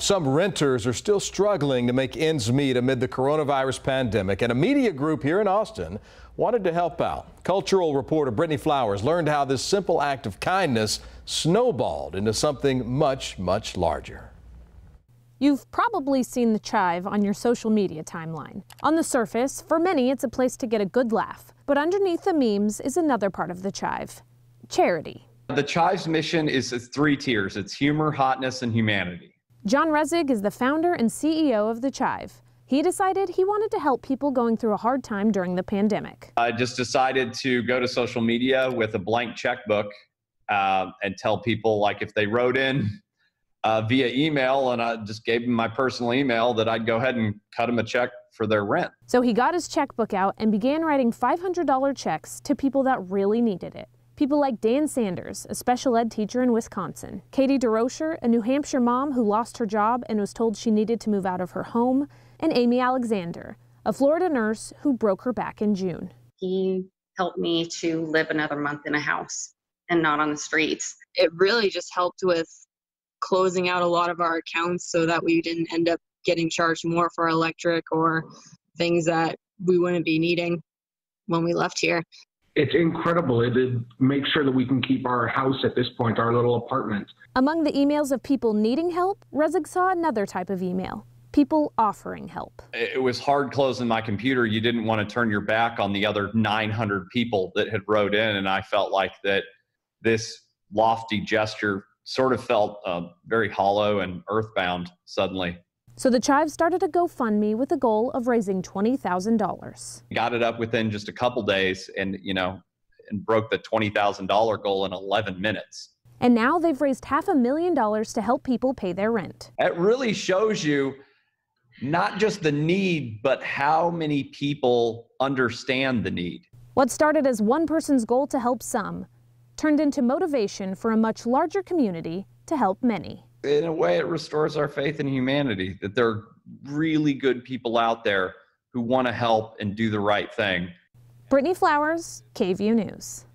Some renters are still struggling to make ends meet amid the coronavirus pandemic, and a media group here in Austin wanted to help out. Cultural reporter Brittany Flowers learned how this simple act of kindness snowballed into something much, much larger. You've probably seen The Chive on your social media timeline. On the surface, for many, it's a place to get a good laugh. But underneath the memes is another part of The Chive: charity. The Chive's mission is three tiers. It's humor, hotness, and humanity. John Rezig is the founder and CEO of The Chive. He decided he wanted to help people going through a hard time during the pandemic. I just decided to go to social media with a blank checkbook and tell people, like, if they wrote in via email, and I just gave them my personal email, that I'd go ahead and cut them a check for their rent. So he got his checkbook out and began writing $500 checks to people that really needed it. People like Dan Sanders, a special ed teacher in Wisconsin, Katie DeRocher, a New Hampshire mom who lost her job and was told she needed to move out of her home, and Amy Alexander, a Florida nurse who broke her back in June. He helped me to live another month in a house and not on the streets. It really just helped with closing out a lot of our accounts so that we didn't end up getting charged more for electric or things that we wouldn't be needing when we left here. It's incredible. It makes sure that we can keep our house at this point, our little apartment. Among the emails of people needing help, Rezig saw another type of email: people offering help. It was hard closing my computer. You didn't want to turn your back on the other 900 people that had wrote in, and I felt like that this lofty gesture sort of felt very hollow and earthbound suddenly. So The Chive started a GoFundMe with the goal of raising $20,000. Got it up within just a couple days and, broke the $20,000 goal in 11 minutes. And now they've raised $500,000 to help people pay their rent. It really shows you not just the need, but how many people understand the need. What started as one person's goal to help some turned into motivation for a much larger community to help many. In a way, it restores our faith in humanity, that there are really good people out there who want to help and do the right thing. Brittany Flowers, KVUE News.